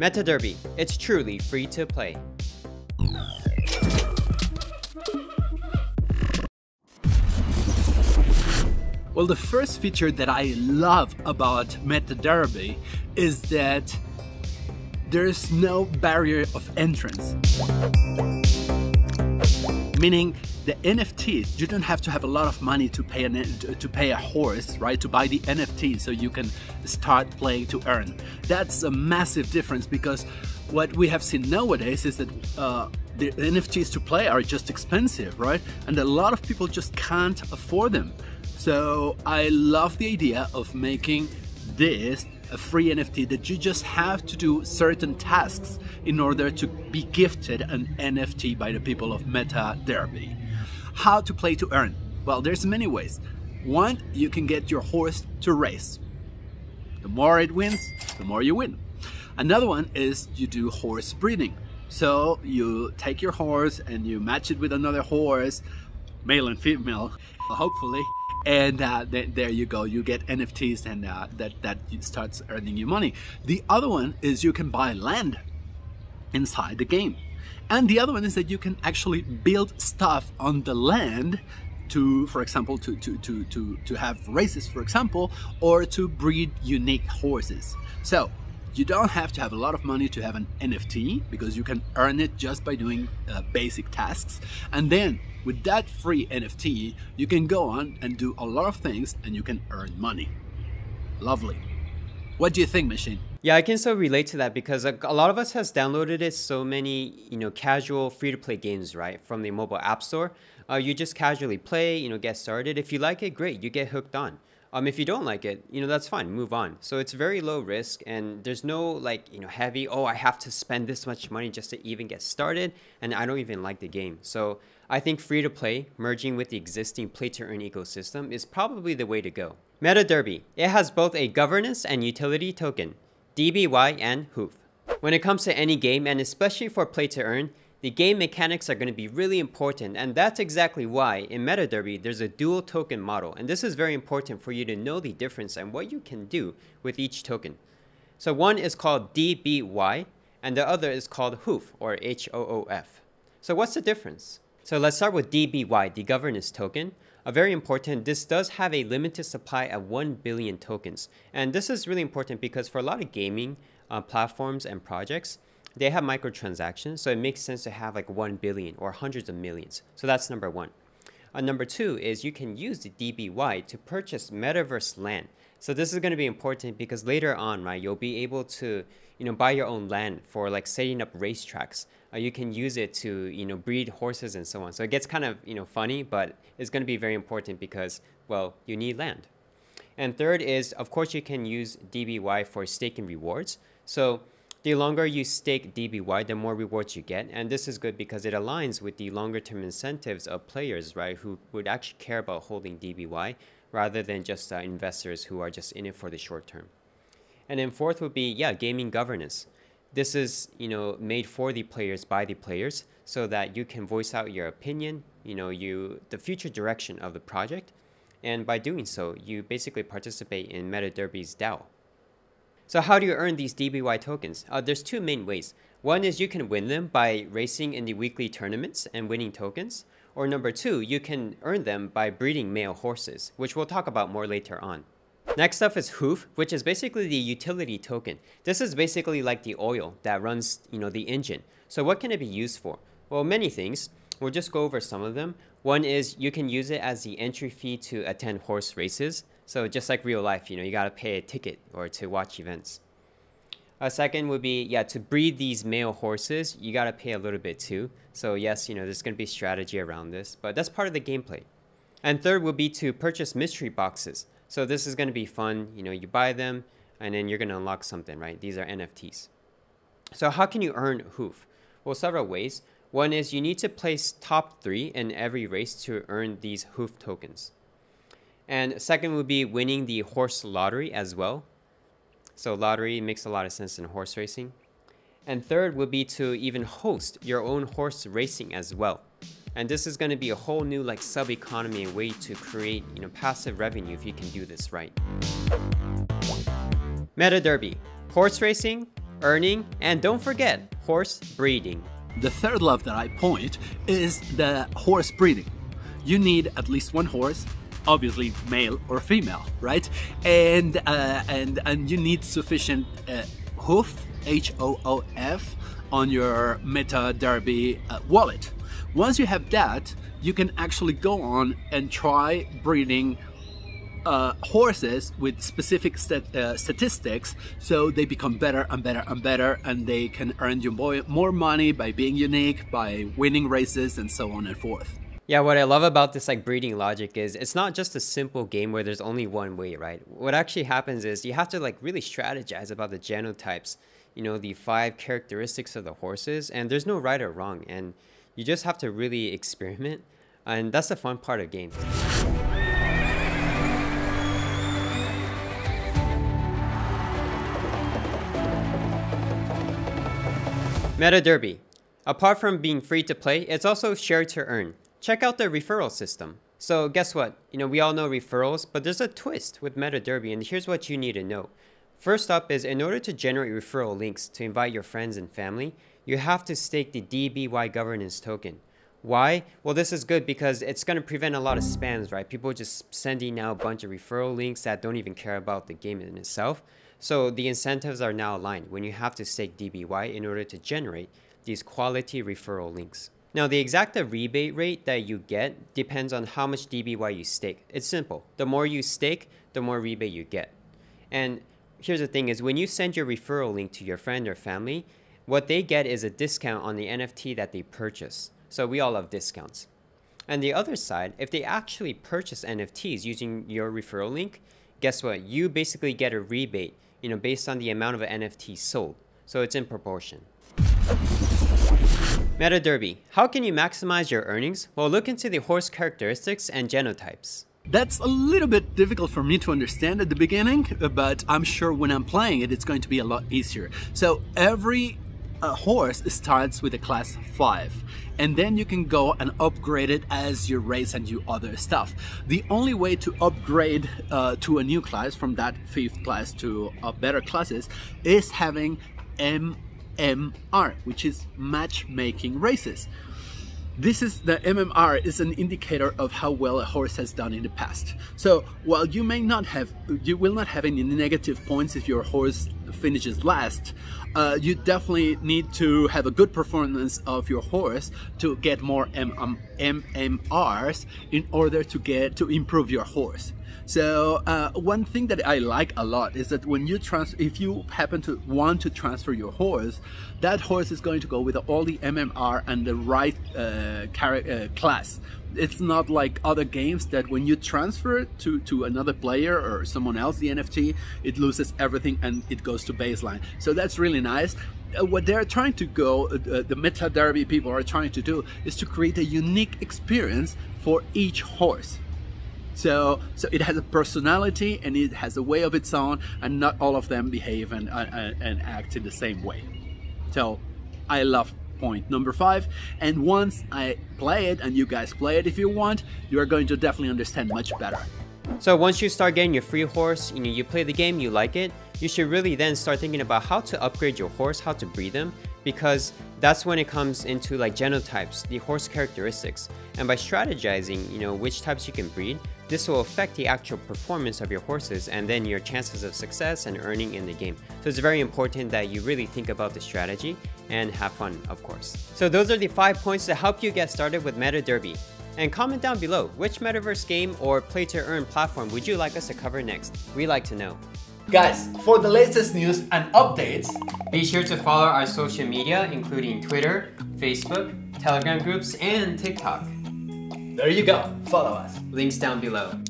MetaDerby, it's truly free to play. Well, the first feature that I love about MetaDerby is that there's no barrier of entrance. Meaning the NFTs, you don't have to have a lot of money to pay a horse, right? To buy the NFT so you can start playing to earn. That's a massive difference, because what we have seen nowadays is that the NFTs to play are just expensive, right? And a lot of people just can't afford them. So I love the idea of making this a free NFT that you just have to do certain tasks in order to be gifted an NFT by the people of MetaDerby. How to play to earn? Well, there's many ways. One, you can get your horse to race. The more it wins, the more you win. Another one is you do horse breeding. So you take your horse and you match it with another horse, male and female, hopefully. And there you go, you get NFTs, and that starts earning you money. The other one is you can buy land inside the game. And the other one is that you can actually build stuff on the land to, for example, to have races, for example, or to breed unique horses. So you don't have to have a lot of money to have an NFT, because you can earn it just by doing basic tasks. And then with that free NFT, you can go on and do a lot of things, and you can earn money. Lovely. What do you think, Machine? Yeah, I can so relate to that, because a lot of us has downloaded it, so many, you know, casual free-to-play games, right, from the mobile app store. You just casually play, you know, get started. if you like it, great, you get hooked on. If you don't like it, you know, that's fine, move on. So it's very low risk, and there's no, like, you know, heavy, oh, I have to spend this much money just to even get started, and I don't even like the game. So I think free-to-play, merging with the existing play-to-earn ecosystem, is probably the way to go. MetaDerby, it has both a governance and utility token, DBY and HOOF. When it comes to any game, and especially for play-to-earn, the game mechanics are going to be really important, and that's exactly why in MetaDerby there's a dual token model, and this is very important for you to know the difference and what you can do with each token. So one is called DBY and the other is called HOOF, or HOOF. So what's the difference? So let's start with DBY, the governance token. Very important, this does have a limited supply of 1 billion tokens, and this is really important because for a lot of gaming platforms and projects, they have microtransactions, so it makes sense to have like 1 billion or hundreds of millions. So that's number one. Number two is you can use the DBY to purchase Metaverse land. So this is going to be important because later on, right, you'll be able to, you know, buy your own land for like setting up racetracks. You can use it to, you know, breed horses and so on. So it gets kind of, you know, funny, but it's going to be very important because, well, you need land. And third is, of course, you can use DBY for staking rewards. So the longer you stake DBY, the more rewards you get, and this is good because it aligns with the longer-term incentives of players, right, who would actually care about holding DBY rather than just investors who are just in it for the short term. And then fourth would be, yeah, gaming governance. This is, you know, made for the players by the players, so that you can voice out your opinion, you know, the future direction of the project, and by doing so, you basically participate in MetaDerby's DAO. So how do you earn these DBY tokens? There's two main ways. One is you can win them by racing in the weekly tournaments and winning tokens. Or number two, you can earn them by breeding male horses, which we'll talk about more later on. Next up is HOOF, which is basically the utility token. This is basically like the oil that runs, you know, the engine. So what can it be used for? Well, many things. We'll just go over some of them. One is you can use it as the entry fee to attend horse races. So just like real life, you know, you gotta pay a ticket or to watch events. A second would be, yeah, to breed these male horses, you gotta pay a little bit too. So yes, you know, there's gonna be strategy around this, but that's part of the gameplay. And third would be to purchase mystery boxes. So this is gonna be fun, you know, you buy them and then you're gonna unlock something, right? These are NFTs. So how can you earn HOOF? Well, several ways. One is you need to place top 3 in every race to earn these HOOF tokens. And second would be winning the horse lottery as well. So lottery makes a lot of sense in horse racing. And third would be to even host your own horse racing as well. And this is going to be a whole new like sub-economy way to create, you know, passive revenue if you can do this right. MetaDerby, horse racing, earning, and don't forget, horse breeding. The third love that I point is the horse breeding. You need at least one horse, obviously male or female, right? And you need sufficient hoof, H-O-O-F, on your MetaDerby wallet. Once you have that, you can actually go on and try breeding horses with specific statistics, so they become better and better and better, and they can earn you more money by being unique, by winning races, and so on and forth. Yeah, what I love about this breeding logic is it's not just a simple game where there's only one way, right? What actually happens is you have to really strategize about the genotypes, you know, the 5 characteristics of the horses, and there's no right or wrong, and you just have to really experiment, and that's the fun part of games. MetaDerby. Apart from being free to play, it's also share to earn. Check out the referral system. So guess what? You know, we all know referrals, but there's a twist with MetaDerby, and here's what you need to know. First up is, in order to generate referral links to invite your friends and family, you have to stake the DBY governance token. Why? Well, this is good because it's going to prevent a lot of spams, right? People just sending out a bunch of referral links that don't even care about the game in itself. So the incentives are now aligned when you have to stake DBY in order to generate these quality referral links. Now, the exact rebate rate that you get depends on how much DBY you stake. It's simple. The more you stake, the more rebate you get. And here's the thing is, when you send your referral link to your friend or family, what they get is a discount on the NFT that they purchase. So we all love discounts. And the other side, if they actually purchase NFTs using your referral link, guess what? You basically get a rebate, you know, based on the amount of an NFT sold. So it's in proportion. MetaDerby. How can you maximize your earnings? Well, look into the horse characteristics and genotypes. That's a little bit difficult for me to understand at the beginning, but I'm sure when I'm playing it, it's going to be a lot easier. So every horse starts with a class 5, and then you can go and upgrade it as you race and do other stuff. The only way to upgrade to a new class from that 5th class to better classes is having MMR, which is matchmaking races. This is the MMR is an indicator of how well a horse has done in the past. So while you may not have, you will not have any negative points if your horse finishes last, you definitely need to have a good performance of your horse to get more MMRs in order to improve your horse. So one thing that I like a lot is that when you if you happen to want to transfer your horse, that horse is going to go with all the MMR and the right class. It's not like other games that when you transfer it to another player or someone else, the NFT, it loses everything and it goes to baseline. So that's really nice. What they're trying to go, the MetaDerby people are trying to do, is to create a unique experience for each horse. So it has a personality and it has a way of its own, and not all of them behave and act in the same way. So I love point number 5, and once I play it and you guys play it if you want, you're going to definitely understand much better. So once you start getting your free horse, you know, you play the game, you like it, you should really then start thinking about how to upgrade your horse, how to breed them, because that's when it comes into like genotypes, the horse characteristics. And by strategizing, you know, which types you can breed, this will affect the actual performance of your horses and then your chances of success and earning in the game. So it's very important that you really think about the strategy and have fun, of course. So those are the 5 points to help you get started with MetaDerby. And comment down below, which Metaverse game or play to earn platform would you like us to cover next? We like to know. Guys, for the latest news and updates, be sure to follow our social media, including Twitter, Facebook, Telegram groups, and TikTok. There you go, follow us. Links down below.